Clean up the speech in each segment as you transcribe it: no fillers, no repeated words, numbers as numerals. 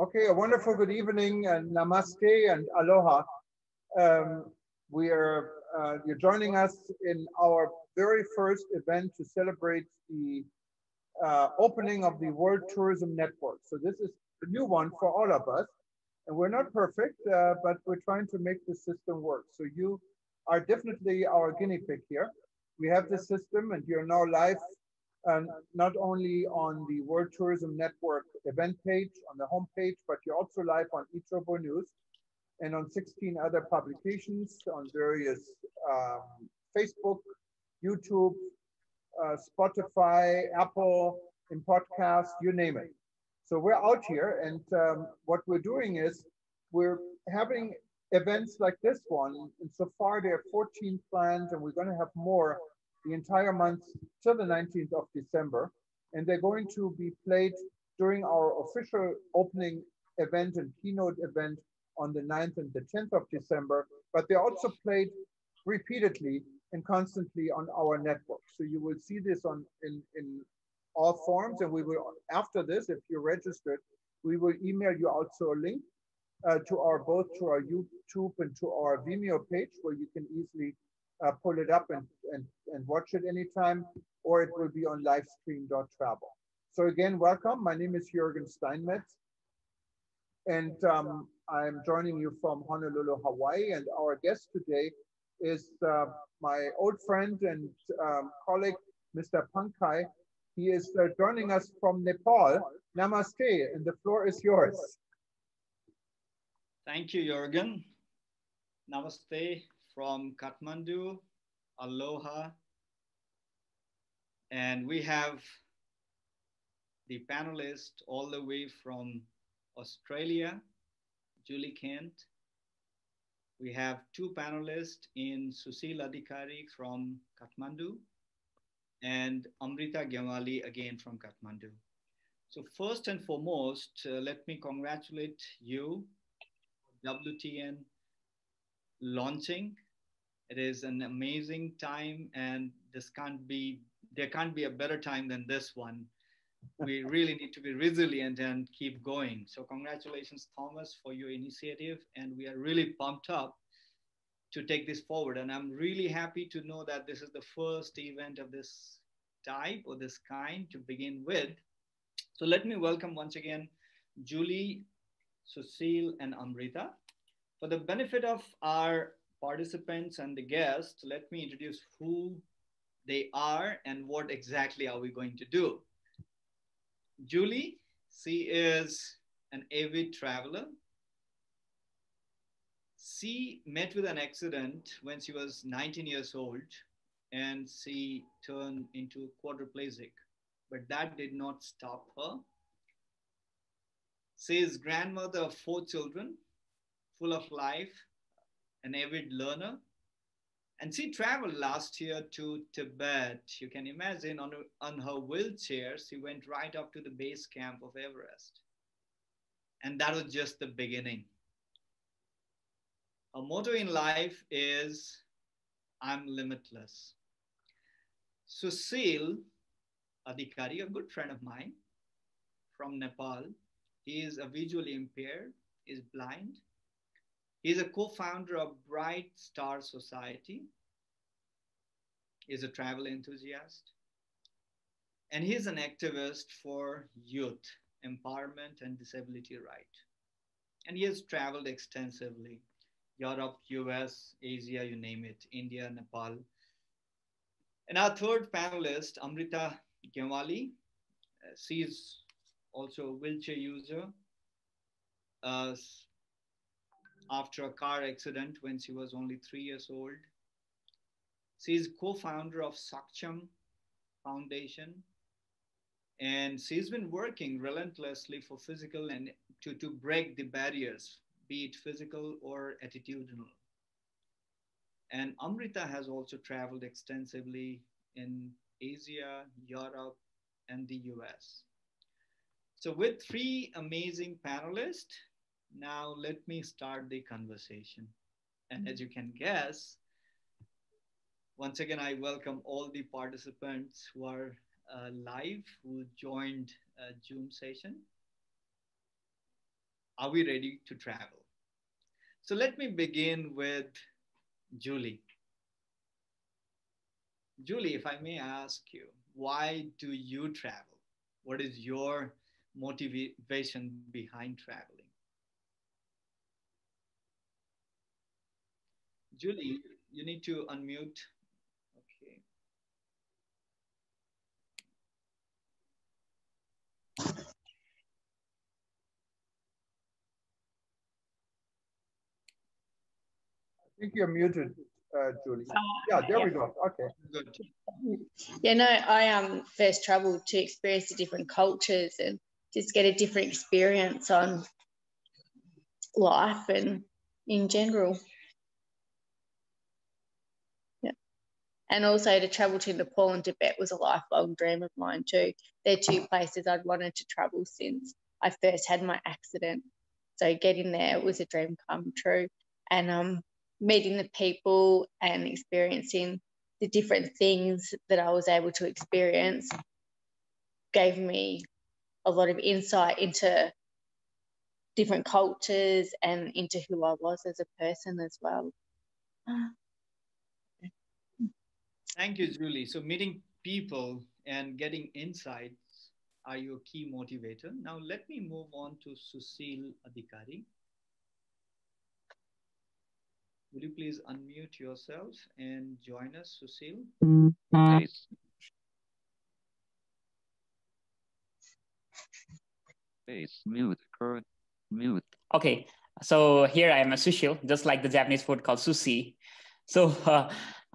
Okay, a wonderful good evening and namaste and aloha. You're joining us in our very first event to celebrate the opening of the World Tourism Network. So this is a new one for all of us. And we're not perfect, but we're trying to make the system work. So you are definitely our guinea pig here. We have the system and you're now live not only on the World Tourism Network event page, on the homepage, but you're also live on eTrobo News and on 16 other publications on various Facebook, YouTube, Spotify, Apple, in podcasts, you name it. So we're out here, and what we're doing is we're having events like this one, and so far there are 14 planned, and we're going to have more the entire month till the 19th of December, and they're going to be played during our official opening event and keynote event on the 9th and the 10th of December, but they're also played repeatedly and constantly on our network. So you will see this on in all forms, and we will, after this, if you're registered, we will email you also a link to our YouTube and to our Vimeo page, where you can easily pull it up and watch it anytime, or it will be on livestream.travel. So again, welcome. My name is Jürgen Steinmetz, and I'm joining you from Honolulu, Hawaii. And our guest today is my old friend and colleague, Mr. Pankaj. He is joining us from Nepal. Namaste, and the floor is yours. Thank you, Jürgen. Namaste from Kathmandu, aloha. And we have the panelist all the way from Australia, Julie Kent. We have two panelists in Sushil Adhikari from Kathmandu and Amrita Gyawali again from Kathmandu. So first and foremost, let me congratulate you, WTN, launching. It is an amazing time, and there can't be a better time than this one. We really need to be resilient and keep going. So congratulations, Thomas, for your initiative, and we are really pumped up to take this forward. And I'm really happy to know that this is the first event of this type or this kind to begin with. So let me welcome once again Julie, Sushil, and Amrita. For the benefit of our participants and the guests, let me introduce who they are and what exactly are we going to do. Julie, she is an avid traveler. She met with an accident when she was 19 years old, and she turned into quadriplegic, but that did not stop her. She is grandmother of 4 children, full of life, an avid learner. And she traveled last year to Tibet. You can imagine on her wheelchair, she went right up to the base camp of Everest. And that was just the beginning. Her motto in life is, I'm limitless. Sushil Adhikari, a good friend of mine from Nepal, he is visually impaired, is blind. He's a co-founder of Bright Star Society. He's a travel enthusiast. And he's an activist for youth empowerment and disability rights. And he has traveled extensively. Europe, US, Asia, you name it, India, Nepal. And our third panelist, Amrita Gyawali, she's also a wheelchair user. After a car accident when she was only 3 years old. She is co-founder of Sakcham Foundation, and she's been working relentlessly for physical and to break the barriers, be it physical or attitudinal. And Amrita has also traveled extensively in Asia, Europe, and the US. So with three amazing panelists, now let me start the conversation. And as you can guess, once again, I welcome all the participants who are live, who joined Zoom session. Are we ready to travel? So let me begin with Julie. Julie, if I may ask you, why do you travel? What is your motivation behind traveling? Julie, you need to unmute. Okay. I think you're muted, Julie. Yeah, there we go. Okay. Good. Yeah, no, I first traveled to experience the different cultures and just get a different experience on life and in general. Yeah. And also to travel to Nepal and Tibet was a lifelong dream of mine too. They're two places I'd wanted to travel since I first had my accident. So getting there was a dream come true. And meeting the people and experiencing the different things that I was able to experience gave me a lot of insight into different cultures and into who I was as a person as well. Thank you, Julie. So meeting people and getting insights are your key motivator. Now let me move on to Sushil Adhikari. Will you please unmute yourself and join us, Sushil? Please. Please mute. Mute. Okay, so here I am, a Sushil, just like the Japanese food called sushi. So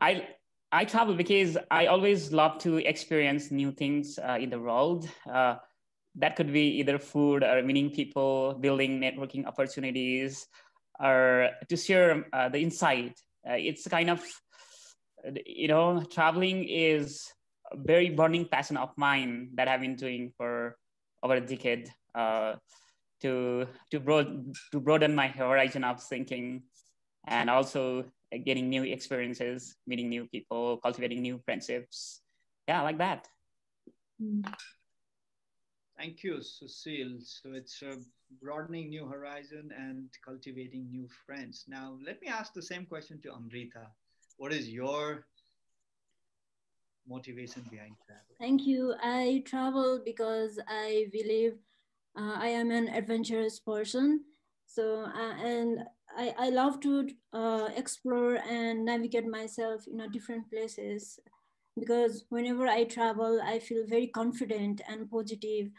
I travel because I always love to experience new things in the world. That could be either food or meeting people, building networking opportunities, or to share the insight. It's kind of, you know, traveling is a very burning passion of mine that I've been doing for over a decade to broaden my horizon of thinking and also getting new experiences, meeting new people, cultivating new friendships. Yeah, like that. Thank you, Sushil. So it's broadening new horizon and cultivating new friends. Now, let me ask the same question to Amrita. What is your motivation behind travel? Thank you. I travel because I believe I am an adventurous person. So, and I love to explore and navigate myself in different places. Because whenever I travel, I feel very confident and positive.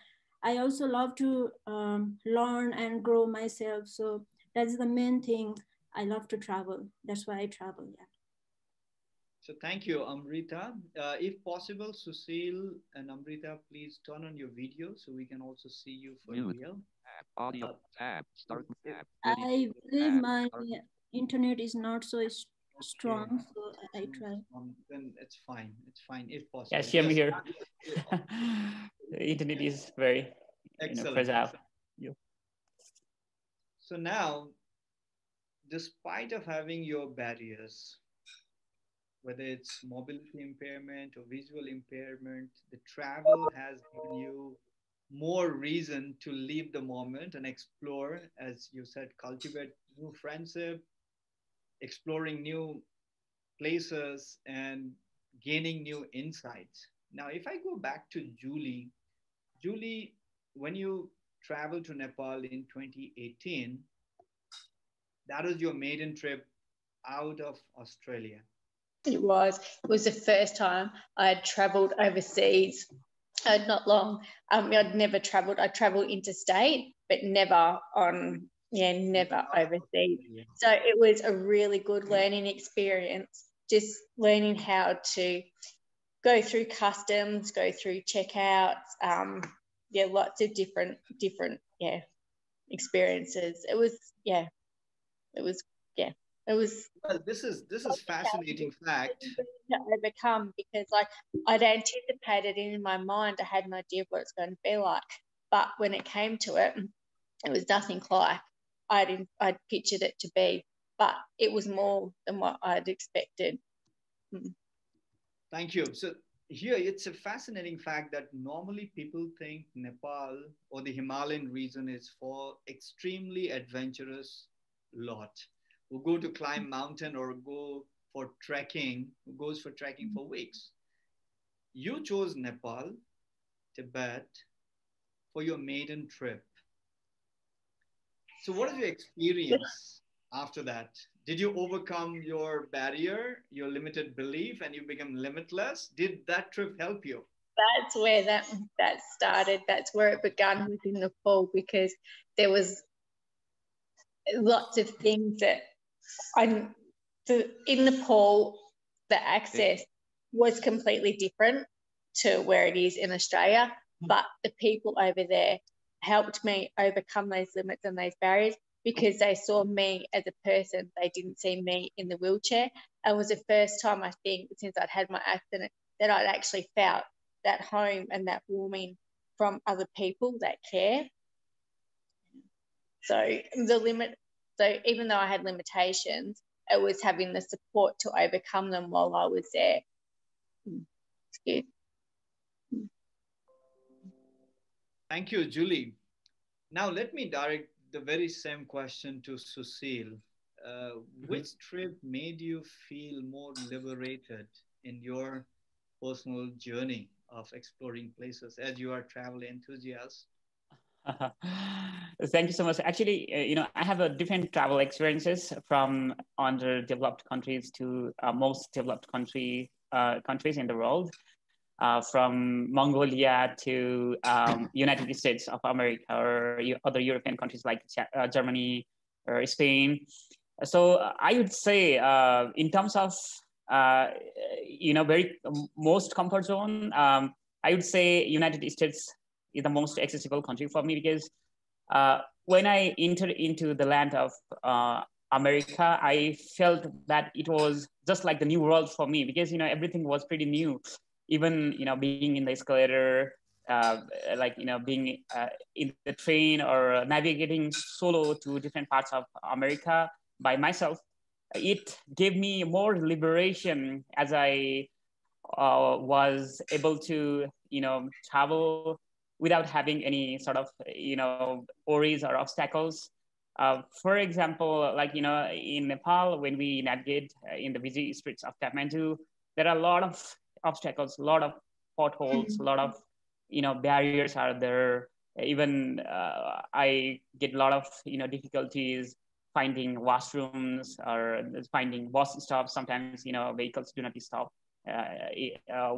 I also love to learn and grow myself. So that's the main thing. I love to travel. That's why I travel, yeah. So thank you, Amrita. If possible, Sushil and Amrita, please turn on your video so we can also see you for real. Audio tab, start tab. I believe my internet is not so strong, so I try. Then it's fine. It's fine if possible. Yes, I'm here. The internet is very fragile. Yeah. So now, despite of having your barriers, whether it's mobility impairment or visual impairment, the travel has given you more reason to leave the moment and explore, as you said, cultivate new friendship, exploring new places and gaining new insights. Now, if I go back to Julie, Julie, when you traveled to Nepal in 2018, that was your maiden trip out of Australia. It was. It was the first time I had traveled overseas. Not long. I'd never traveled. I traveled interstate, but never on. Yeah, never overseas. So it was a really good learning experience, just learning how to go through customs, go through checkouts, yeah, lots of different yeah, experiences. It was, yeah, it was, yeah, it was. Well, this is fascinating fact. To overcome, because like I'd anticipated in my mind, I had an idea of what it's going to be like, but when it came to it, it was nothing like I'd pictured it to be, but it was more than what I'd expected. Thank you. So here it's a fascinating fact that normally people think Nepal or the Himalayan region is for extremely adventurous lot who go to climb mountain or go for trekking, who goes for trekking for weeks. You chose Nepal, Tibet for your maiden trip. So what is your experience after that? Did you overcome your barrier, your limited belief, and you become limitless? Did that trip help you? That's where that started. That's where it began within the fall, because there was lots of things that in Nepal, the access was completely different to where it is in Australia, but the people over there helped me overcome those limits and those barriers, because they saw me as a person. They didn't see me in the wheelchair. It was the first time, I think, since I'd had my accident, that I'd actually felt that home and that warming from other people that care. So even though I had limitations, it was having the support to overcome them while I was there. Excuse. Thank you, Julie. Now let me direct the very same question to Sushil. Which trip made you feel more liberated in your personal journey of exploring places, as you are travel enthusiast? Thank you so much. Actually, I have a different travel experiences from underdeveloped countries to most developed countries in the world. From Mongolia to United States of America or other European countries like Germany or Spain. So I would say in terms of, very most comfort zone, I would say United States is the most accessible country for me, because when I entered into the land of America, I felt that it was just like the new world for me, because, everything was pretty new. Even, being in the escalator, being in the train or navigating solo to different parts of America by myself, it gave me more liberation as I was able to, travel without having any sort of, worries or obstacles. For example, in Nepal, when we navigate in the busy streets of Kathmandu, there are a lot of obstacles, a lot of potholes, a lot of barriers are there. Even I get a lot of difficulties finding washrooms or finding bus stops. Sometimes vehicles do not stop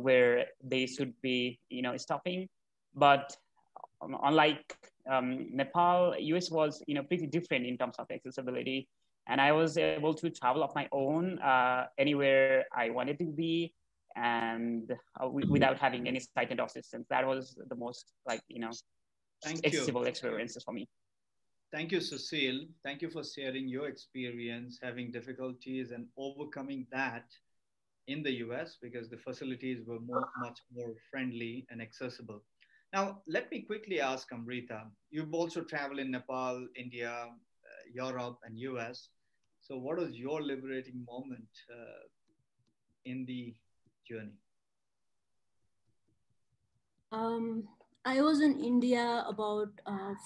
where they should be stopping. But unlike Nepal, US was pretty different in terms of accessibility, and I was able to travel on my own anywhere I wanted to be, and without having any sighted assistance. That was the most accessible experiences for me. Thank you, Sushil. Thank you for sharing your experience, having difficulties and overcoming that in the US, because the facilities were much more friendly and accessible. Now, let me quickly ask Amrita, you've also traveled in Nepal, India, Europe, and US. So what was your liberating moment in the journey? I was in India about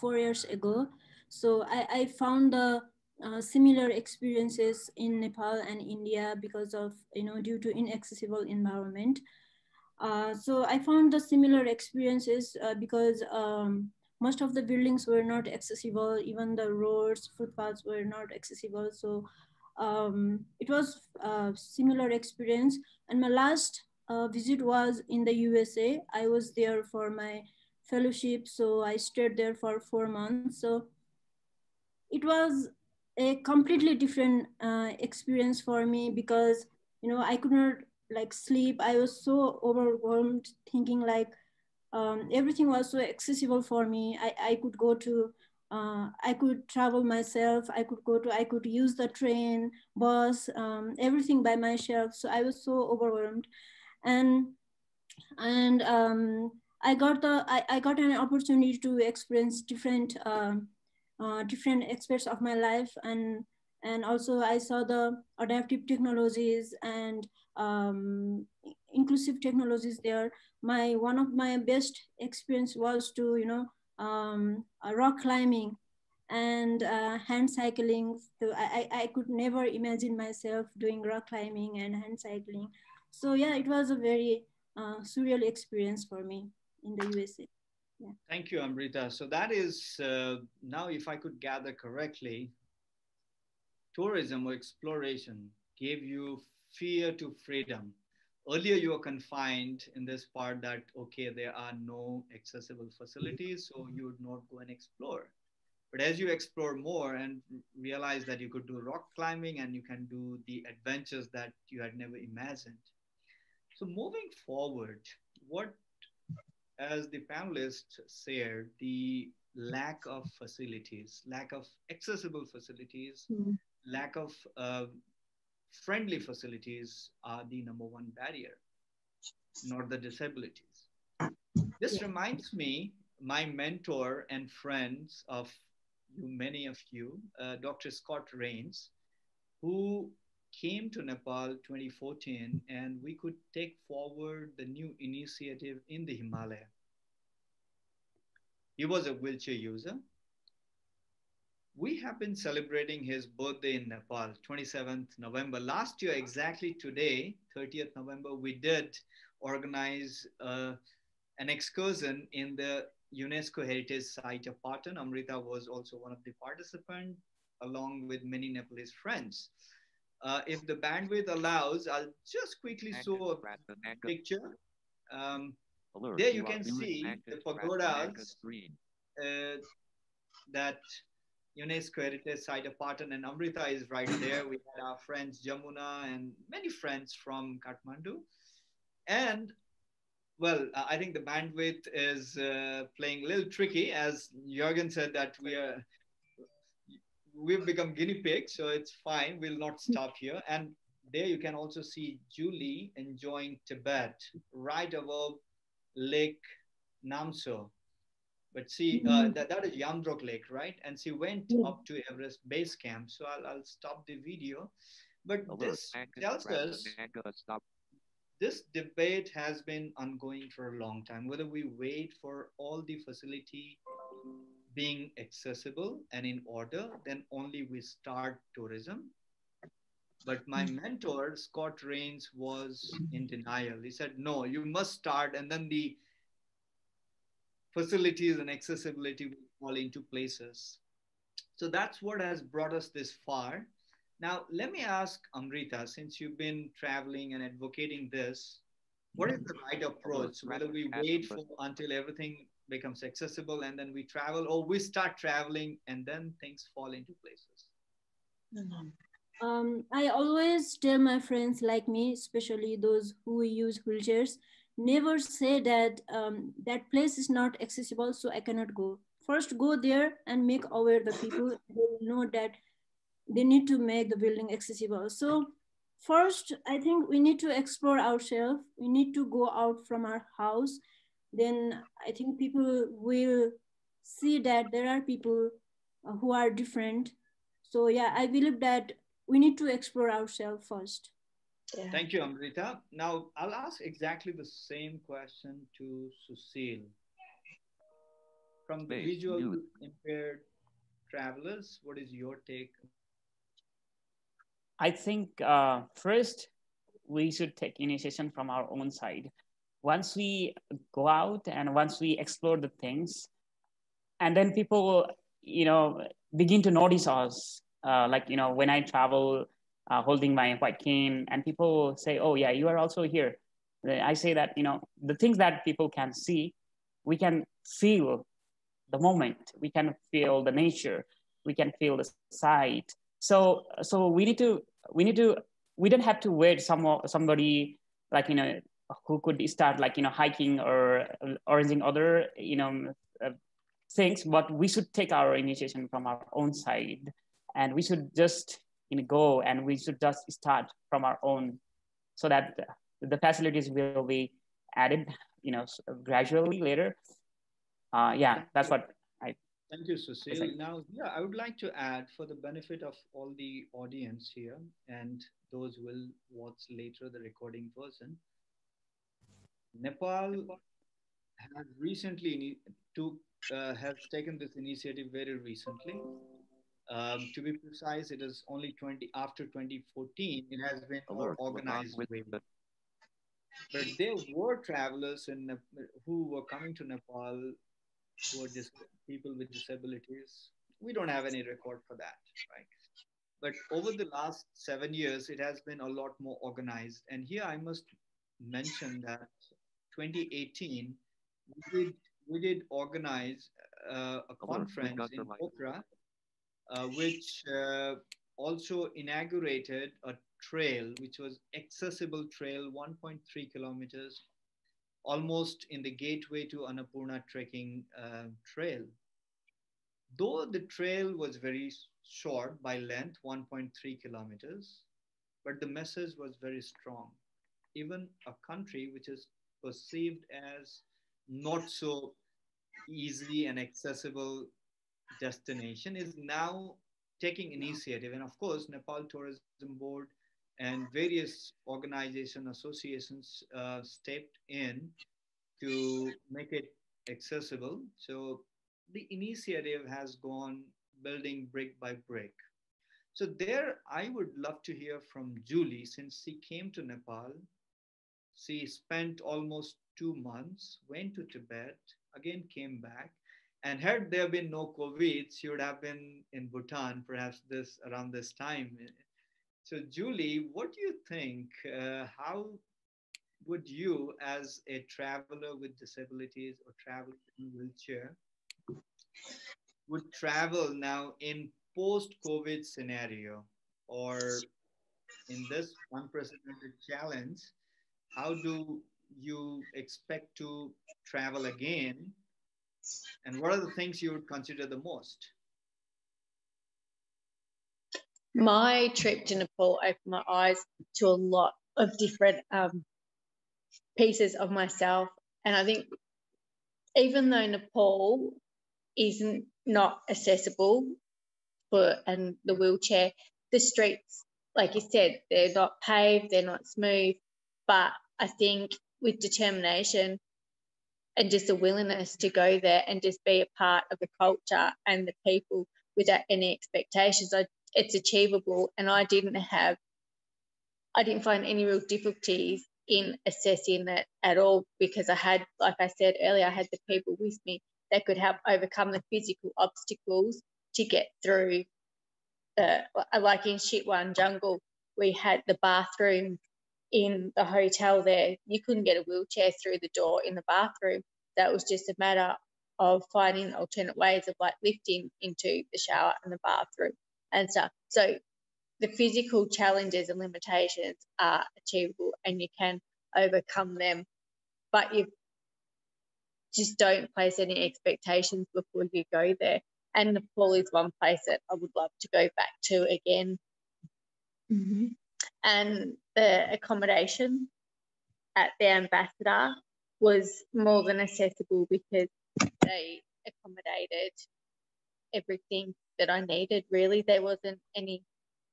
4 years ago. So I found the similar experiences in Nepal and India because of, due to inaccessible environment. So I found the similar experiences because most of the buildings were not accessible. Even the roads, footpaths were not accessible. So it was a similar experience. And my last visit was in the USA. I was there for my fellowship, so I stayed there for 4 months. So it was a completely different experience for me because, I could not sleep. I was so overwhelmed thinking everything was so accessible for me. I could go to I could travel myself, I could use the train, bus, everything by myself. So I was so overwhelmed. And I got an opportunity to experience different, different aspects of my life. And also I saw the adaptive technologies and inclusive technologies there. One of my best experience was to, rock climbing and hand cycling. So I could never imagine myself doing rock climbing and hand cycling. So yeah, it was a very surreal experience for me in the USA. Yeah. Thank you, Amrita. So that is, now if I could gather correctly, tourism or exploration gave you fear to freedom. Earlier you were confined in this part that, okay, there are no accessible facilities, so you would not go and explore. But as you explore more and realize that you could do rock climbing and you can do the adventures that you had never imagined. So moving forward, what, as the panelists shared, the lack of facilities, lack of accessible facilities, lack of friendly facilities are the number one barrier, not the disabilities. This reminds me, my mentor and friends of you, many of you, Dr. Scott Rains, who came to Nepal 2014, and we could take forward the new initiative in the Himalaya. He was a wheelchair user. We have been celebrating his birthday in Nepal, 27th November. Last year, exactly today, 30th November, we did organize an excursion in the UNESCO Heritage Site of Patan. Amrita was also one of the participants, along with many Nepalese friends. If the bandwidth allows, I'll just quickly show a picture. There you can see the pagodas that UNESCO Heritage Site of Patan, and Amrita is right there. We had our friends Jamuna and many friends from Kathmandu. And well, I think the bandwidth is playing a little tricky, as Jürgen said that we've become guinea pigs, so it's fine. We'll not stop here. And there you can also see Julie enjoying Tibet right above Lake Namso. But see, that is Yamdrok Lake, right? And she went up to Everest base camp. So I'll stop the video. But this tells us this debate has been ongoing for a long time, whether we wait for all the facility being accessible and in order, then only we start tourism. But my mentor, Scott Rains, was in denial. He said, no, you must start, and then the facilities and accessibility will fall into places. So that's what has brought us this far. Now, let me ask Amrita, since you've been traveling and advocating this, what is the right approach? Whether we wait for until everything becomes accessible and then we travel, or we start traveling and then things fall into places? I always tell my friends like me, especially those who use wheelchairs, never say that that place is not accessible, so I cannot go. First, go there and make aware the people. They will know that they need to make the building accessible. So first, I think we need to explore ourselves. We need to go out from our house. Then I think people will see that there are people who are different. So yeah, I believe that we need to explore ourselves first. Yeah. Thank you, Amrita. Now, I'll ask exactly the same question to Sushil. From the visual impaired travelers, what is your take? I think first, we should take initiation from our own side. Once we go out and once we explore the things, and then people, begin to notice us. When I travel, holding my white cane, and people say, oh yeah, you are also here. I say that, the things that people can see, we can feel the moment, we can feel the nature, we can feel the sight. So we don't have to wait somebody like, who could start like, hiking or arranging other, things, but we should take our initiation from our own side, and we should just go, and we should just start from our own, so that the facilities will be added, gradually later. Yeah, that's what I. Thank you, Sushil. Now, yeah, I would like to add, for the benefit of all the audience here and those who will watch later the recording version, Nepal has recently has taken this initiative very recently. To be precise, it is only after 2014, it has been organized way. But there were travelers in, who were coming to Nepal who are people with disabilities. We don't have any record for that, right? But over the last 7 years, it has been a lot more organized. And here I must mention that 2018, we did organize a conference in Pokhara, which also inaugurated a trail, which was accessible trail, 1.3 kilometers, almost in the gateway to Annapurna trekking trail. Though the trail was very short by length, 1.3 kilometers, but the message was very strong. Even a country which is perceived as not so easy and accessible destination is now taking initiative. And of course, Nepal Tourism Board and various organizations, associations stepped in to make it accessible. So the initiative has gone building brick by brick. So there, I would love to hear from Julie, since she came to Nepal. She spent almost 2 months, went to Tibet, again came back. And had there been no COVID, she would have been in Bhutan, perhaps around this time. So Julie, what do you think? How would you, as a traveler with disabilities or traveler in wheelchair, would travel now in post-COVID scenario, or in this unprecedented challenge? How do you expect to travel again? And what are the things you would consider the most? My trip to Nepal opened my eyes to a lot of different pieces of myself. And I think even though Nepal isn't not accessible for the wheelchair, the streets, like you said, they're not paved, they're not smooth. But I think with determination, and just a willingness to go there and just be a part of the culture and the people without any expectations, it's achievable. And I didn't find any real difficulties in assessing that at all, because I had, like I said earlier, I had the people with me that could help overcome the physical obstacles to get through. Like in Chitwan jungle, we had the bathroom in the hotel there. You couldn't get a wheelchair through the door in the bathroom. That was just a matter of finding alternate ways of like lifting into the shower and the bathroom and stuff. So the physical challenges and limitations are achievable and you can overcome them, but you just don't place any expectations before you go there. And Nepal is one place that I would love to go back to again. Mm-hmm. And the accommodation at the Ambassador was more than accessible because they accommodated everything that I needed, really. There wasn't any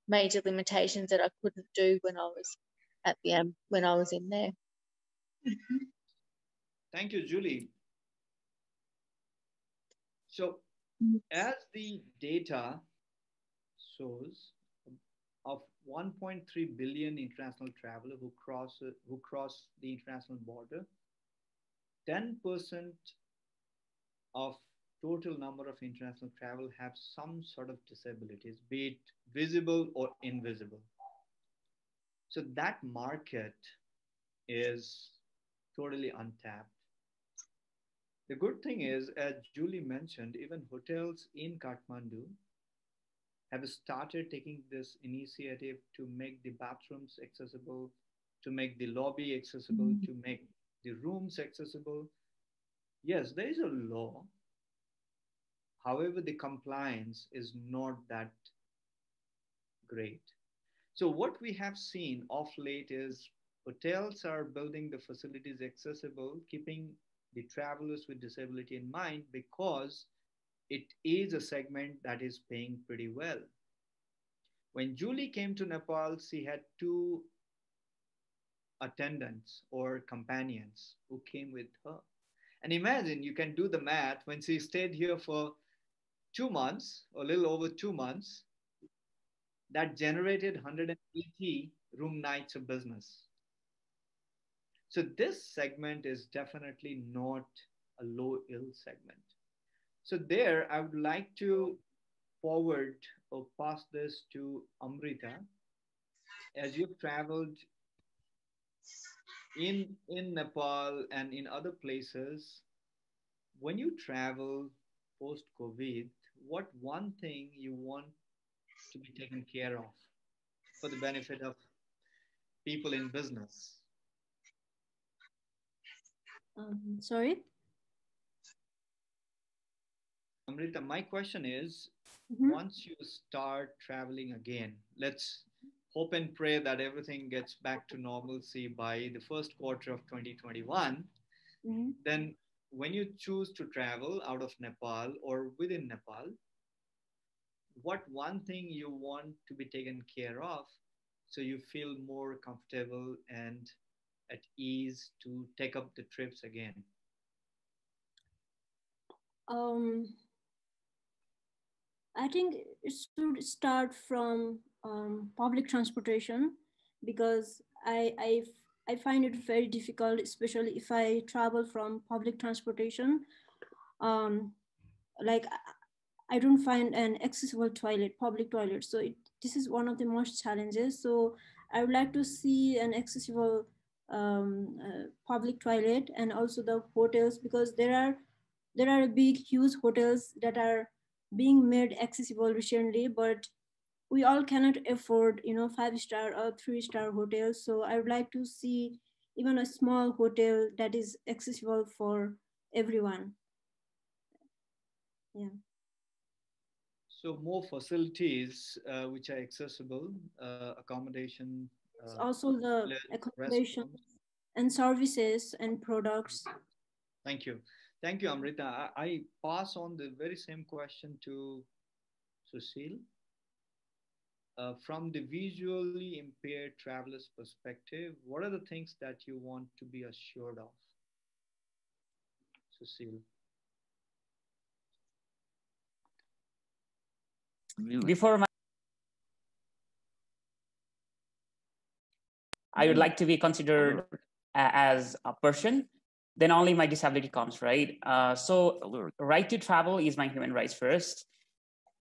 major limitations that I couldn't do when I was at the when I was in there. Thank you, Julie. So as the data shows, of 1.3 billion international travelers who cross the international border, 10% of total number of international travel have some sort of disabilities, be it visible or invisible. So that market is totally untapped. The good thing is, as Julie mentioned, even hotels in Kathmandu have started taking this initiative to make the bathrooms accessible, to make the lobby accessible, to make the rooms accessible. Yes, there is a law. However, the compliance is not that great. So what we have seen of late is hotels are building the facilities accessible, keeping the travelers with disability in mind, because it is a segment that is paying pretty well. When Julie came to Nepal, she had two attendants or companions who came with her. And imagine, you can do the math, when she stayed here for 2 months, a little over 2 months, that generated 180 room nights of business. So this segment is definitely not a low yield segment. So there, I would like to forward or pass this to Amrita. As you've traveled in Nepal and in other places, when you travel post-COVID, what one thing you want to be taken care of for the benefit of people in business? Sorry? Amrita, my question is, once you start traveling again, let's hope and pray that everything gets back to normalcy by the first quarter of 2021. Then when you choose to travel out of Nepal or within Nepal, what one thing you want to be taken care of so you feel more comfortable and at ease to take up the trips again? I think it should start from public transportation, because I find it very difficult, especially if I travel from public transportation. Like I don't find an accessible toilet, public toilet. So this is one of the most challenges. So I would like to see an accessible public toilet, and also the hotels, because there are big, huge hotels that are being made accessible recently, but we all cannot afford, you know, 5-star or 3-star hotels. So I would like to see even a small hotel that is accessible for everyone. Yeah. So more facilities which are accessible, accommodation. Also the accommodation and services and products. Thank you. Thank you, Amrita. I pass on the very same question to Sushil. From the visually impaired traveler's perspective, what are the things that you want to be assured of? Sushil. I would like to be considered as a person, then only my disability comes, right? So right to travel is my human rights first.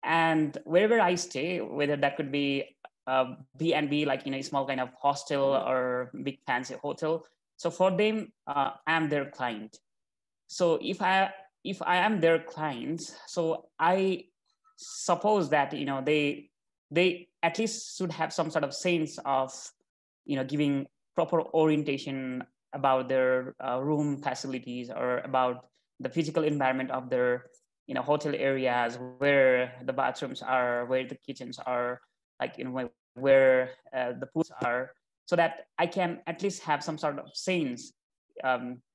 And wherever I stay, whether that could be a B&B, like, you know, a small kind of hostel or big fancy hotel. So for them, I'm their client. So if I am their client, so I suppose that, you know, they at least should have some sort of sense of, you know, giving proper orientation about their room facilities or about the physical environment of their, you know, hotel areas, where the bathrooms are, where the kitchens are, like, you know, where the pools are, so that I can at least have some sort of scenes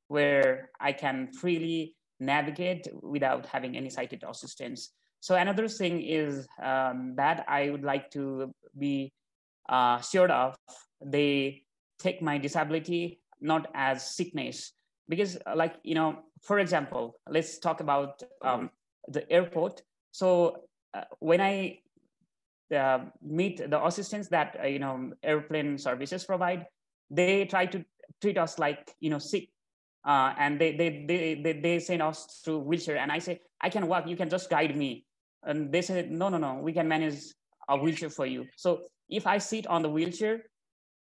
where I can freely navigate without having any sighted assistance. So another thing is that I would like to be assured of, they take my disability not as sickness, because, like, you know, for example, let's talk about the airport. So when I meet the assistants that, you know, airplane services provide, they try to treat us like, you know, sick. And they send us through wheelchair, and I say, I can walk, you can just guide me. And they said, no, we can manage a wheelchair for you. So if I sit on the wheelchair,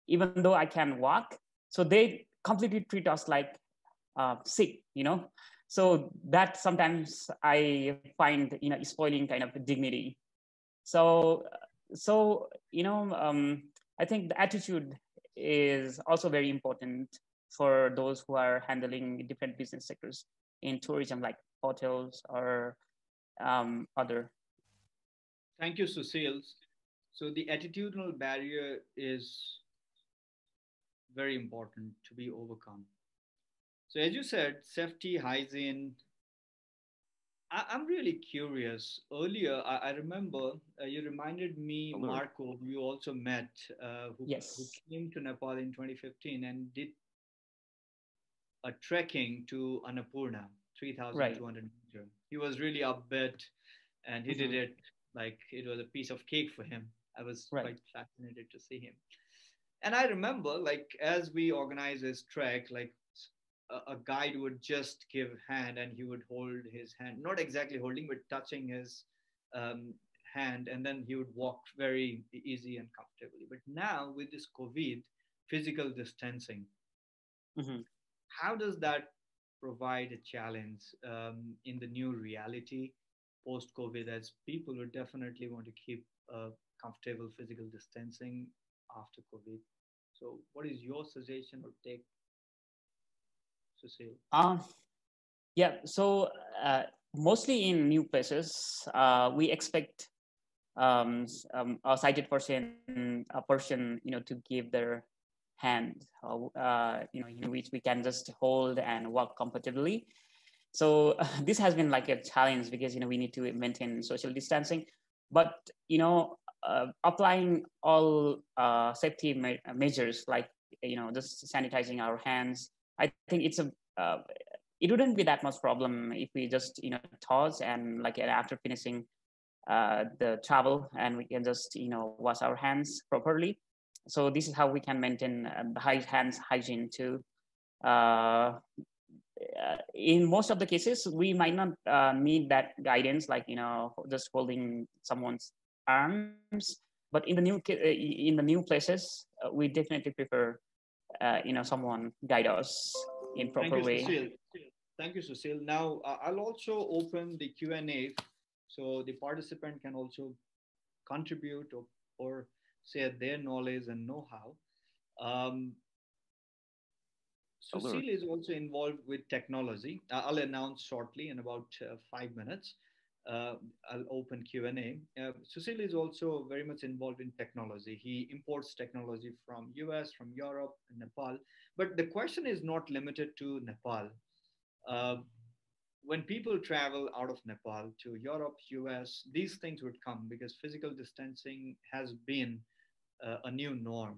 even though I can walk, so they completely treat us like sick, you know? So that sometimes I find, you know, spoiling kind of dignity. So you know, I think the attitude is also very important for those who are handling different business sectors in tourism, like hotels or other. Thank you, Sushil. So the attitudinal barrier is very important to be overcome. So as you said, safety, hygiene, I'm really curious. Earlier, I remember you reminded me, Marco, who you also met, who came to Nepal in 2015 and did a trekking to Annapurna, 3,200 meters. He was really upbeat, and he did it like it was a piece of cake for him. I was quite fascinated to see him. And I remember, like, as we organized this trek, like, a guide would just give hand and he would hold his hand, not exactly holding, but touching his hand. And then he would walk very easy and comfortably. But now with this COVID, physical distancing, how does that provide a challenge in the new reality post-COVID, as people would definitely want to keep comfortable physical distancing after COVID? So what is your suggestion or take? Mostly in new places, we expect a sighted person, you know, to give their hand, you know, in which we can just hold and walk comfortably. So this has been like a challenge because, you know, we need to maintain social distancing, but, you know, applying all safety measures, like, you know, just sanitizing our hands, I think it's a it wouldn't be that much problem if we just, you know, toss and like after finishing the travel, and we can just, you know, wash our hands properly. So this is how we can maintain hand hygiene too. In most of the cases, we might not need that guidance, like, you know, just holding someone's arms. But in the new places, we definitely prefer you know, someone guide us in proper way. Thank you, Sushil. Now, I'll also open the Q&A, so the participant can also contribute or share their knowledge and know-how. Sushil is also involved with technology. I'll announce shortly in about 5 minutes. I'll open Q&A. Sushil is also very much involved in technology. He imports technology from US, from Europe, and Nepal. But the question is not limited to Nepal. When people travel out of Nepal to Europe, US, these things would come because physical distancing has been a new norm.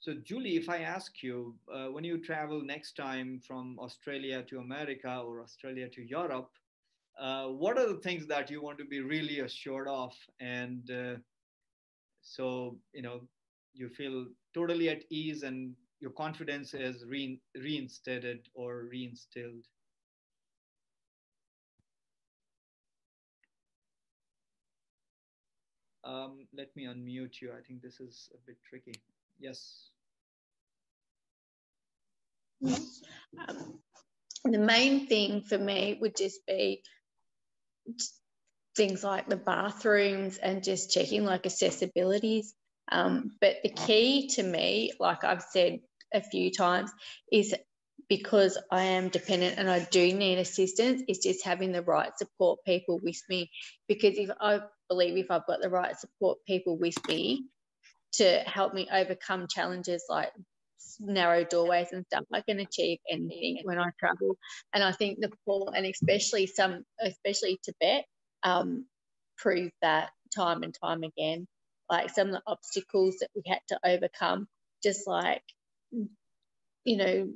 So Julie, if I ask you, when you travel next time from Australia to America or Australia to Europe, what are the things that you want to be really assured of? And so, you know, you feel totally at ease and your confidence is reinstated or reinstilled. Let me unmute you. I think this is a bit tricky. Yes. The main thing for me would just be things like the bathrooms and just checking like accessibilities, but the key to me, like I've said a few times, is because I am dependent and I do need assistance, is just having the right support people with me, because if I believe if I've got the right support people with me to help me overcome challenges like narrow doorways and stuff, I can achieve anything when I travel. And I think Nepal, and especially Tibet, proved that time and time again. Like some of the obstacles that we had to overcome, just like, you know,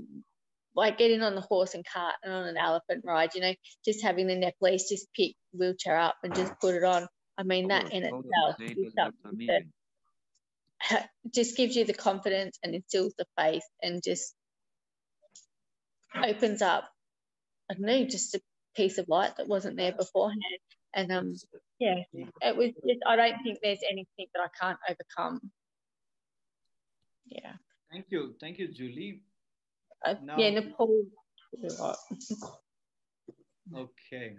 like getting on the horse and cart and on an elephant ride, you know, just having the Nepalese just pick wheelchair up and just put it on. I mean, that in itself is something that just gives you the confidence and instills the faith and just opens up, I don't know, just a piece of light that wasn't there beforehand. And yeah, it was just, I don't think there's anything that I can't overcome. Yeah. Thank you, Julie. Yeah, Nepal. Okay.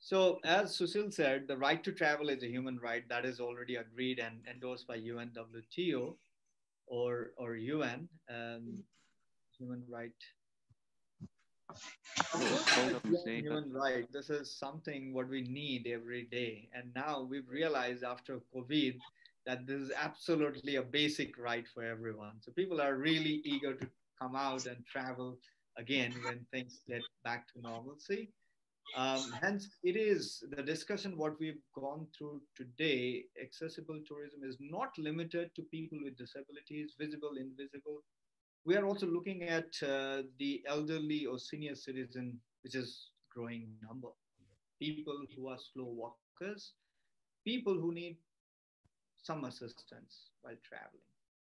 So as Sushil said, the right to travel is a human right that is already agreed and endorsed by UNWTO or UN, human right. Human right. This is something what we need every day. And now we've realized after COVID that this is absolutely a basic right for everyone. So people are really eager to come out and travel again when things get back to normalcy. Hence, it is the discussion what we've gone through today. Accessible tourism is not limited to people with disabilities, visible, invisible. We are also looking at the elderly or senior citizen, which is a growing number. People who are slow walkers, people who need some assistance while traveling.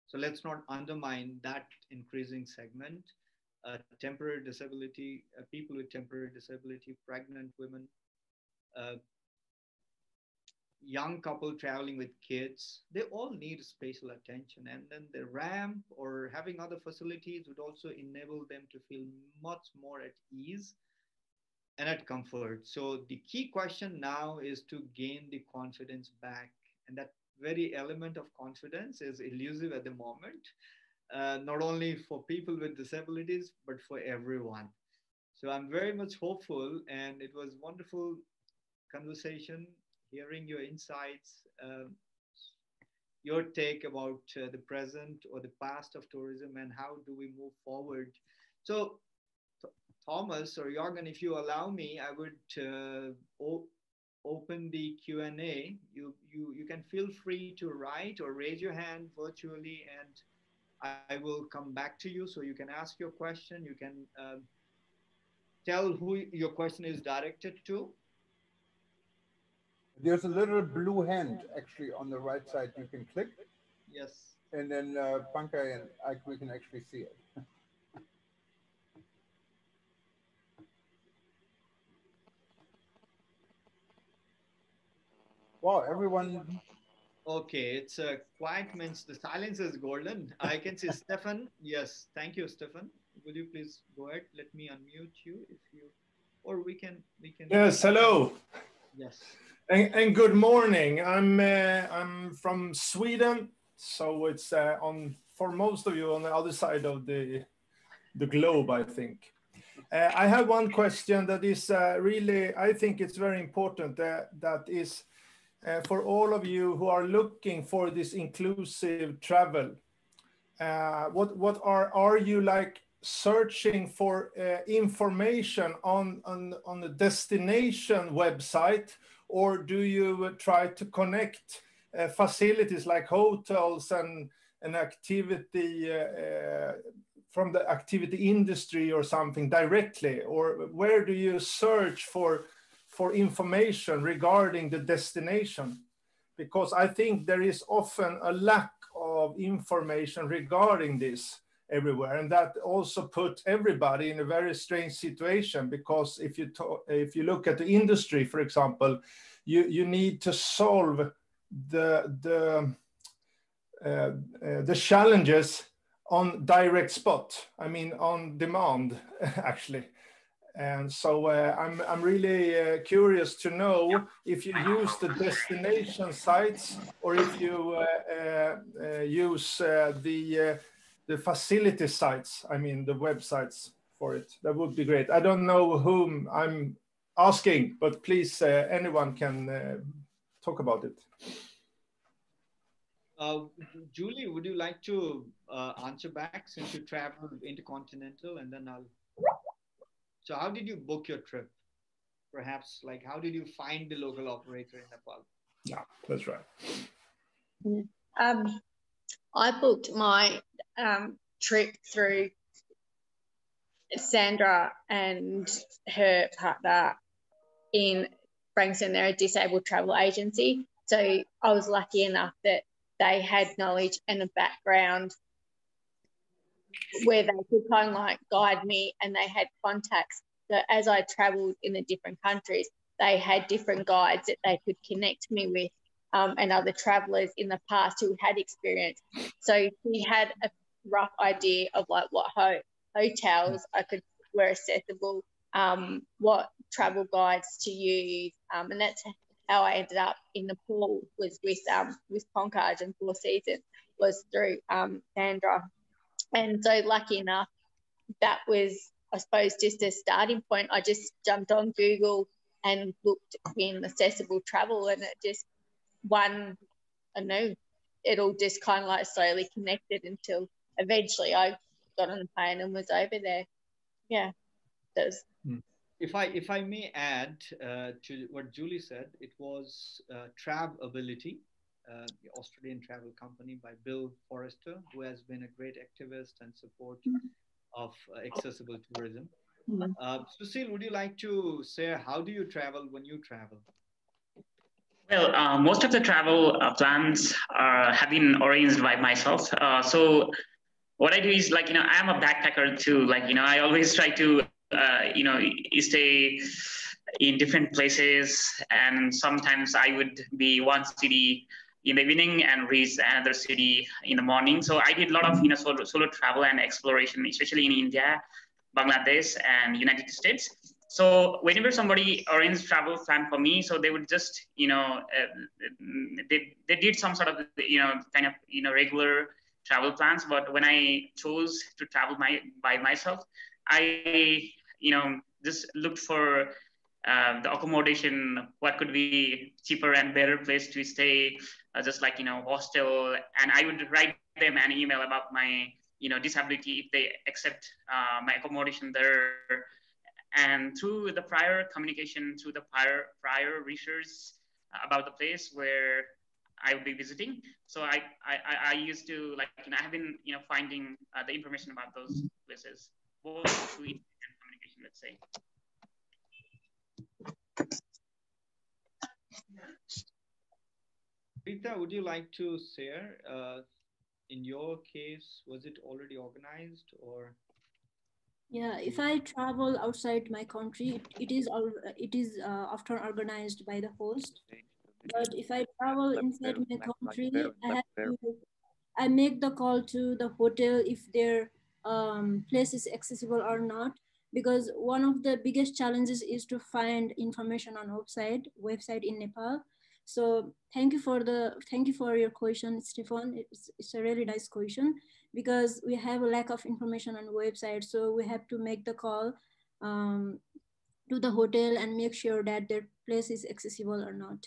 So let's not undermine that increasing segment. Temporary disability, people with temporary disability, pregnant women, young couple traveling with kids, they all need spatial attention. And then the ramp or having other facilities would also enable them to feel much more at ease and at comfort. So the key question now is to gain the confidence back. And that very element of confidence is elusive at the moment. Not only for people with disabilities, but for everyone. So I'm very much hopeful, and it was wonderful conversation, hearing your insights, your take about the present or the past of tourism and how do we move forward. So Thomas or Jürgen, if you allow me, I would open the Q&A. You can feel free to write or raise your hand virtually, and I will come back to you so you can ask your question. You can tell who your question is directed to. There's a little blue hand actually on the right side. You can click. Yes. And then Pankaj and I, we can actually see it. Wow, everyone. Okay, it's a quiet means the silence is golden. I can see Stefan. Yes, thank you, Stefan. Will you please go ahead? Let me unmute you if you, or we can. Yes, hello. Yes. And good morning. I'm from Sweden, so it's on for most of you on the other side of the globe, I think. I have one question that is really, I think it's very important. That is. For all of you who are looking for this inclusive travel, what are you like searching for information on the destination website, or do you try to connect facilities like hotels and activity from the activity industry or something directly, or where do you search for information regarding the destination? Because I think there is often a lack of information regarding this everywhere, and that also puts everybody in a very strange situation, because if you look at the industry, for example, you need to solve the challenges on direct spot, I mean on demand actually. And so I'm really curious to know if you use the destination sites or if you use the facility sites, I mean the websites for it. That would be great. I don't know whom I'm asking, but please anyone can talk about it. Julie, would you like to answer back, since you travel intercontinental, and then I'll... So how did you book your trip? Perhaps, like, how did you find the local operator in Nepal? Yeah, that's right. I booked my trip through Sandra and her partner in Frankston. They're a disabled travel agency. So I was lucky enough that they had knowledge and a background where they could kind of like guide me, and they had contacts. So as I traveled in the different countries, they had different guides that they could connect me with, and other travelers in the past who had experience. So she had a rough idea of like what hotels I could were accessible, what travel guides to use, and that's how I ended up in Nepal, was with Pankaj and Four Seasons, was through Sandra. And so lucky enough, that was, I suppose, just a starting point. I just jumped on Google and looked in accessible travel, and it just it all just kind of like slowly connected until eventually I got on the plane and was over there. Yeah. That was If I may add to what Julie said, it was Travelability, the Australian travel company by Bill Forrester, who has been a great activist and supporter of accessible tourism. Sushil, would you like to say, how do you travel when you travel? Well, most of the travel plans have been arranged by myself. So what I do is, like, you know, I'm a backpacker too. Like, you know, I always try to, you know, stay in different places. And sometimes I would be one city in the evening and reach another city in the morning. So I did a lot of, you know, solo travel and exploration, especially in India, Bangladesh, and United States. So whenever somebody arranged travel plan for me, so they would just, you know, they did some sort of, you know, kind of, you know, regular travel plans. But when I chose to travel by myself, I, you know, just looked for the accommodation, what could be cheaper and better place to stay, just like, you know, hostel. And I would write them an email about my, you know, disability, if they accept my accommodation there. And through the prior communication, through the prior research about the place where I would be visiting. So I used to, like, you know, I have been, you know, finding the information about those places, both through internet communication, let's say. Rita, would you like to share? In your case, was it already organized or? Yeah, if I travel outside my country, it is often organized by the host. But if I travel inside my country, I make the call to the hotel if their place is accessible or not. Because one of the biggest challenges is to find information on website in Nepal. So thank you for your question, Stefan. It's a really nice question because we have a lack of information on the website. So we have to make the call to the hotel and make sure that their place is accessible or not.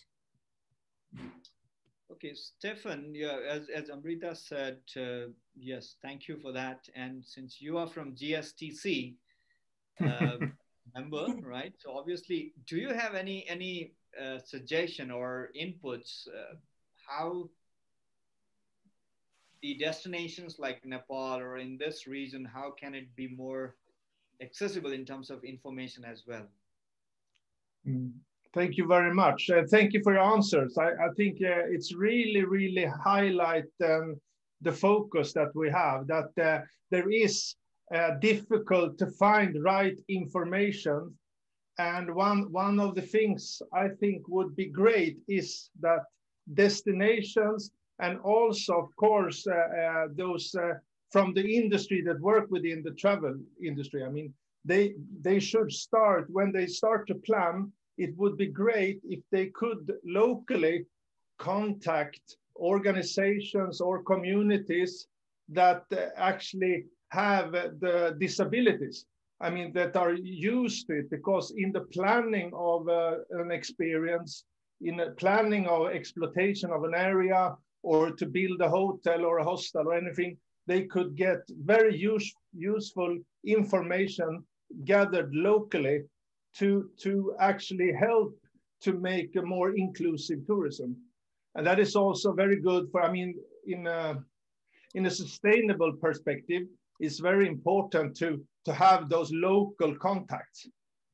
Okay, Stefan, yeah, as Amrita said, yes, thank you for that. And since you are from GSTC member, right? So obviously, do you have any suggestion or inputs how the destinations like Nepal or in this region, how can it be more accessible in terms of information as well? Thank you very much. Thank you for your answers. I think it's really highlight the focus that we have, that there is difficult to find right information. And one of the things I think would be great is that destinations and also, of course, those from the industry that work within the travel industry. I mean, they should start, when they start to plan, it would be great if they could locally contact organizations or communities that actually have the disabilities. I mean, that are used to it, because in the planning of an experience, in the planning of exploitation of an area, or to build a hotel or a hostel or anything, they could get very useful information gathered locally to actually help to make a more inclusive tourism. And that is also very good for, I mean, in a sustainable perspective, it's very important to have those local contacts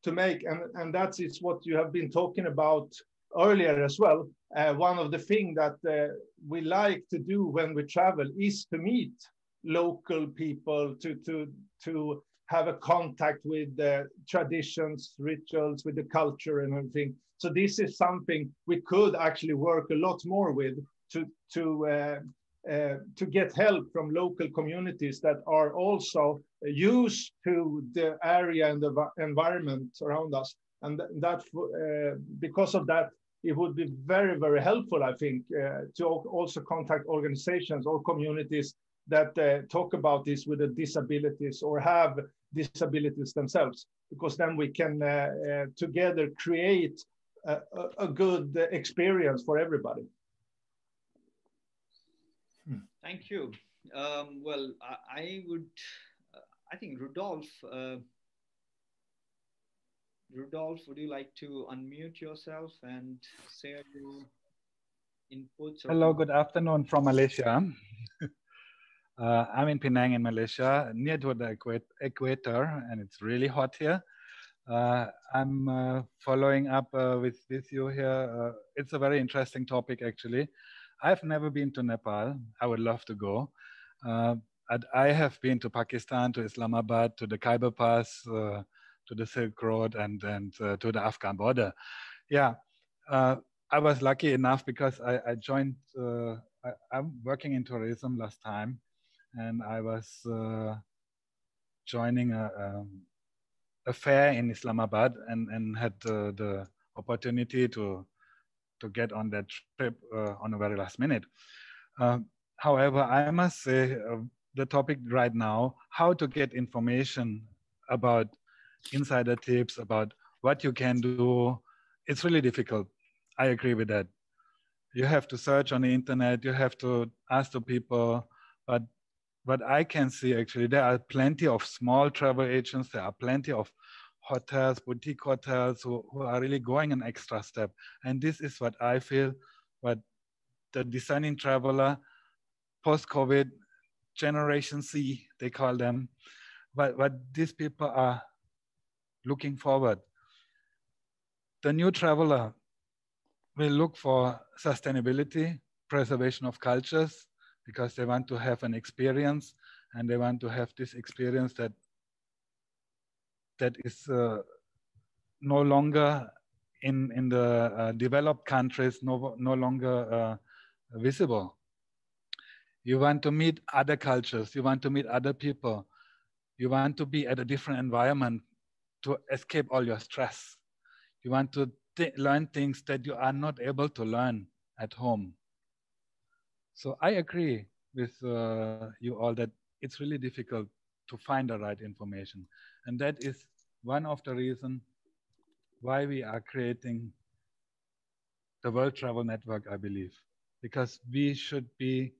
to make, and that is what you have been talking about earlier as well. One of the things that we like to do when we travel is to meet local people, to have a contact with the traditions, rituals, with the culture and everything. So this is something we could actually work a lot more with to get help from local communities that are also used to the area and the environment around us. And that, because of that, it would be very helpful, I think, to also contact organizations or communities that talk about this with the disabilities or have disabilities themselves, because then we can together create a good experience for everybody. Thank you. Well, I think Rudolf, Rudolf, would you like to unmute yourself and say a few inputs? Hello, good afternoon from Malaysia. I'm in Penang in Malaysia, near to the equator, and it's really hot here. I'm following up with you here. It's a very interesting topic, actually. I've never been to Nepal. I would love to go. I have been to Pakistan, to Islamabad, to the Khyber Pass, to the Silk Road, and to the Afghan border. Yeah, I was lucky enough because I'm working in tourism last time, and I was joining a fair in Islamabad, and had the opportunity to get on that trip on the very last minute. However, I must say the topic right now, how to get information about insider tips, about what you can do, it's really difficult. I agree with that. You have to search on the internet, you have to ask the people, but what I can see actually, there are plenty of small travel agents, there are plenty of hotels, boutique hotels who are really going an extra step. And this is what I feel, what the discerning traveler, post-COVID, Generation C, they call them, but these people are looking forward. The new traveler will look for sustainability, preservation of cultures, because they want to have an experience, and they want to have this experience that is no longer in the developed countries, no longer visible. You want to meet other cultures, you want to meet other people, you want to be at a different environment to escape all your stress. You want to learn things that you are not able to learn at home. So I agree with you all that it's really difficult to find the right information. And that is one of the reasons why we are creating the World Travel Network, I believe. Because we should be,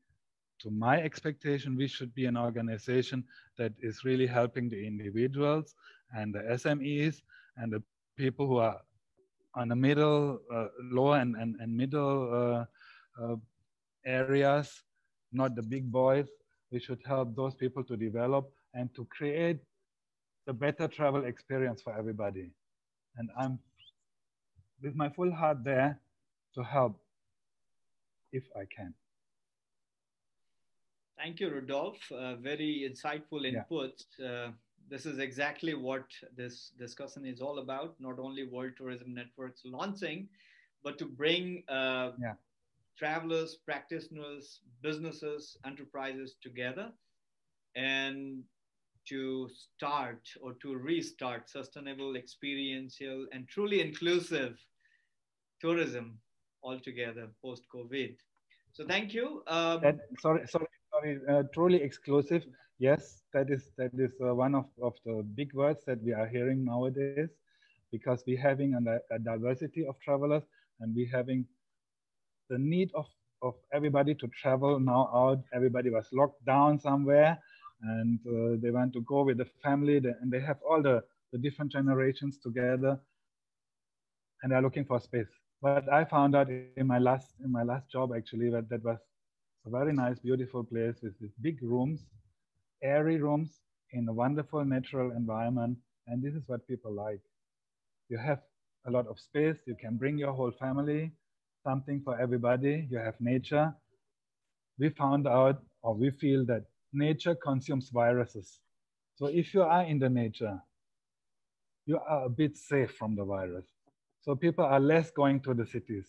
to my expectation, we should be an organization that is really helping the individuals and the SMEs and the people who are on the middle, lower and middle areas, not the big boys. We should help those people to develop and to create the better travel experience for everybody. And I'm with my full heart there to help if I can. Thank you, Rudolf. Very insightful inputs. Yeah. This is exactly what this discussion is all about, not only World Tourism Network's launching, but to bring travelers, practitioners, businesses, enterprises together, and to start or to restart sustainable, experiential, and truly inclusive tourism altogether post-COVID. So thank you. Truly exclusive. Yes, that is one of the big words that we are hearing nowadays, because we're having a diversity of travelers, and we're having the need of everybody to travel now out. Everybody was locked down somewhere, and they want to go with the family, and they have all the different generations together, and they're looking for space. But I found out in my last job, actually, that was a very nice, beautiful place with these big rooms, airy rooms in a wonderful natural environment. And this is what people like. You have a lot of space. You can bring your whole family, something for everybody. You have nature. We found out, or we feel, that nature consumes viruses. So if you are in the nature, you are a bit safe from the virus. So people are less going to the cities.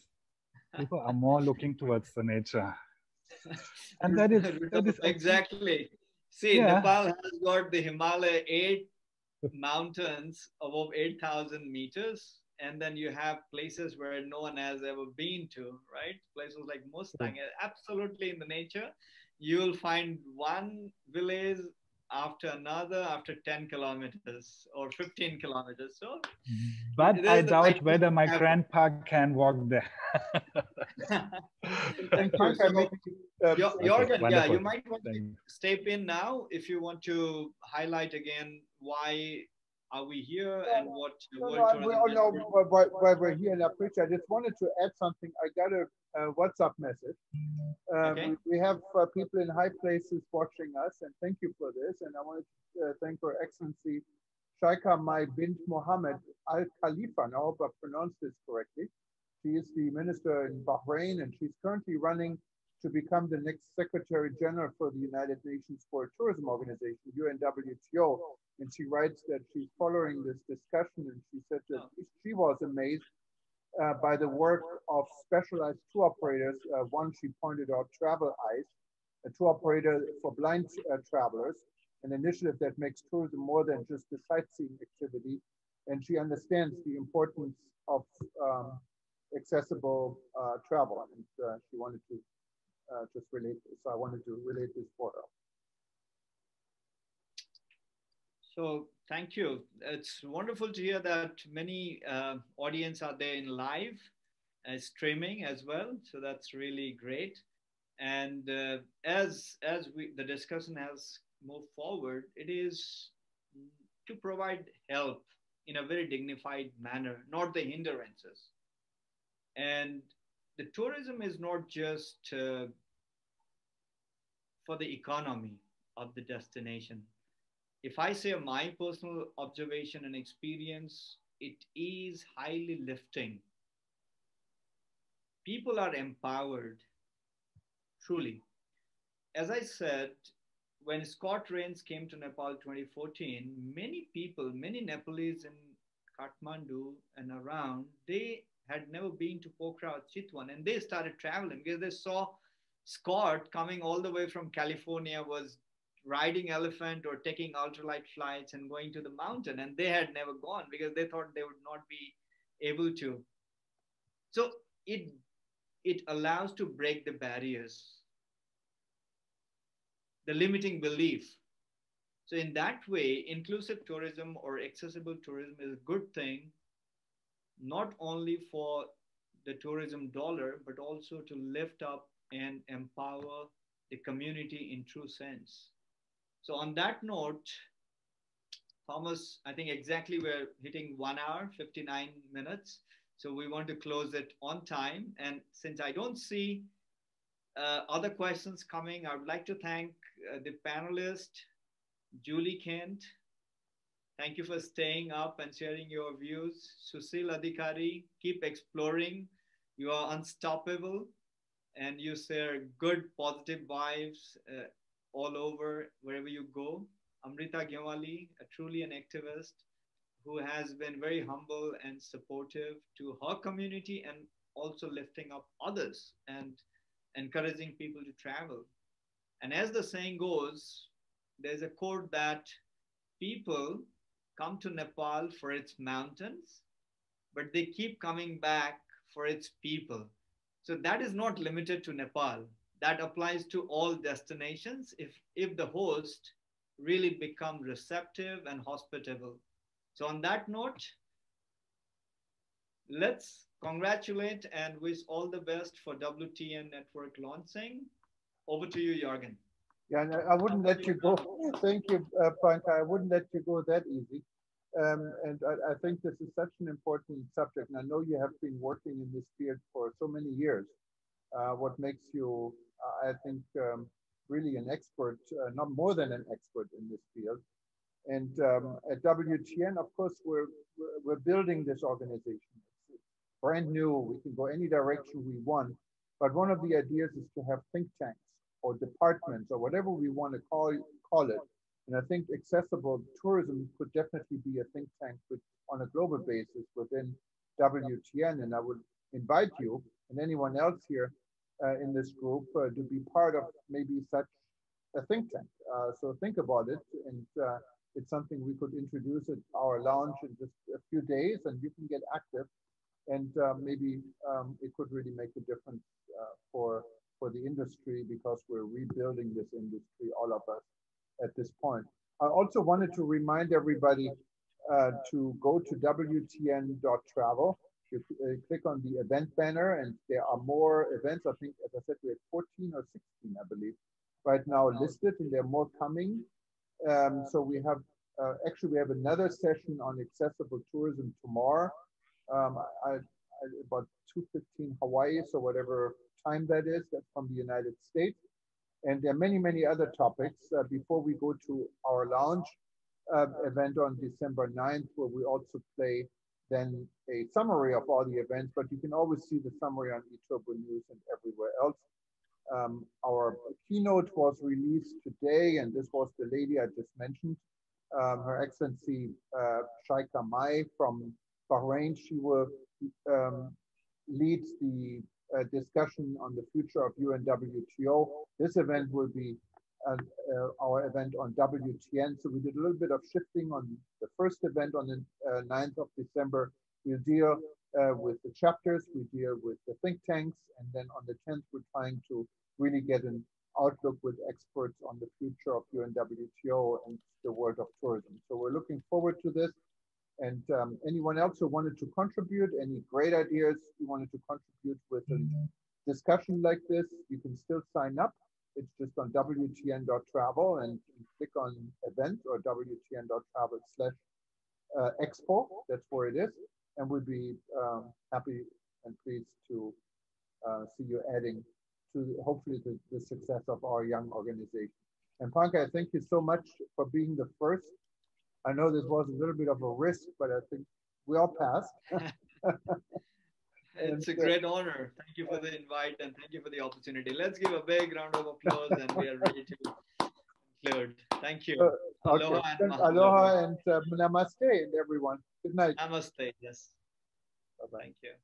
People are more looking towards the nature. And that is exactly. See, yeah. Nepal has got the Himalaya 8 mountains above 8,000 meters. And then you have places where no one has ever been to, right? Places like Mustang, absolutely in the nature. You'll find one village after another after 10 kilometers or 15 kilometers. So, but I doubt whether my grandpa can walk there. Thank you. So, Jorgen, yeah, you might want to step in now if you want to highlight again why are we here and what? We're here in Amrita. I just wanted to add something. I got a WhatsApp message. We have people in high places watching us, and thank you for this. And I want to thank Her Excellency Shaikha Mai bin Mohammed Al Khalifa. I hope I pronounced this correctly. She is the minister in Bahrain, and she's currently running to become the next Secretary General for the United Nations World Tourism Organization, UNWTO. And she writes that she's following this discussion, and she said that she was amazed by the work of specialized tour operators. One, she pointed out Travel Eyes, a tour operator for blind travelers, an initiative that makes tourism more than just a sightseeing activity. And she understands the importance of accessible travel. And she wanted to just relate this. So I wanted to relate this for her. So thank you. It's wonderful to hear that many audience are there in live streaming as well. So that's really great. And as the discussion has moved forward, it is to provide help in a very dignified manner, not the hindrances. And the tourism is not just for the economy of the destination. If I say my personal observation and experience, it is highly lifting. People are empowered, truly. As I said, when Scott Rains came to Nepal 2014, many people, many Nepalese in Kathmandu and around, they had never been to Pokhara or Chitwan, and they started traveling because they saw Scott coming all the way from California, was riding elephant or taking ultralight flights and going to the mountain, and they had never gone because they thought they would not be able to. So it allows to break the barriers, the limiting belief. So in that way, inclusive tourism or accessible tourism is a good thing, not only for the tourism dollar, but also to lift up and empower the community in true sense. So on that note, Thomas, I think exactly we're hitting 1 hour, 59 minutes. So we want to close it on time. And since I don't see other questions coming, I would like to thank the panelist, Julie Kent. Thank you for staying up and sharing your views. Sushil Adhikari, keep exploring. You are unstoppable and you share good, positive vibes all over, wherever you go. Amrita Gyawali, truly an activist who has been very humble and supportive to her community and also lifting up others and encouraging people to travel. And as the saying goes, there's a quote that people come to Nepal for its mountains, but they keep coming back for its people. So that is not limited to Nepal. That applies to all destinations if the host really become receptive and hospitable. So on that note, let's congratulate and wish all the best for WTN Network launching. Over to you, Jürgen. Yeah, I wouldn't let you go. Thank you, Pankaj. I wouldn't let you go that easy. And I think this is such an important subject. And I know you have been working in this field for so many years. What makes you, I think, really an expert, not more than an expert in this field. And at WTN, of course, we're building this organization. It's brand new. We can go any direction we want. But one of the ideas is to have think tanks or departments or whatever we want to call it. And I think accessible tourism could definitely be a think tank on a global basis within WTN. And I would invite you and anyone else here in this group to be part of maybe such a think tank. So think about it, and it's something we could introduce at our lounge in just a few days, and you can get active, and maybe it could really make a difference for the industry, because we're rebuilding this industry, all of us at this point. I also wanted to remind everybody to go to WTN.travel. You click on the event banner, and there are more events. I think, as I said, we have 14 or 16, I believe, right now listed, and there are more coming. So we have Actually, we have another session on accessible tourism tomorrow about 2:15 Hawaii, so whatever time that is, that's from the United States. And there are many, many other topics before we go to our lounge event on December 9th, where we also play then a summary of all the events, but you can always see the summary on eTrobo News and everywhere else. Our keynote was released today, and this was the lady I just mentioned, Her Excellency Shaikha Mai from Bahrain. She will lead the discussion on the future of UNWTO. This event will be our event on WTN. So we did a little bit of shifting on the first event on the 9th of December. We'll deal with the chapters, we deal with the think tanks, and then on the 10th, we're trying to really get an outlook with experts on the future of UNWTO and the world of tourism. So we're looking forward to this. And anyone else who wanted to contribute, any great ideas you wanted to contribute with a discussion like this, you can still sign up. It's just on WTN.travel and click on event or WTN.travel/expo. That's where it is. And we'd be happy and pleased to see you adding to hopefully the success of our young organization. And Pankaj, thank you so much for being the first. I know this was a little bit of a risk, but I think we all passed. It's a great honor. Thank you for the invite and thank you for the opportunity. Let's give a big round of applause and we are ready to conclude. Thank you. Okay. Aloha and, aloha and namaste, everyone. Good night. Namaste, yes. Bye-bye. Thank you.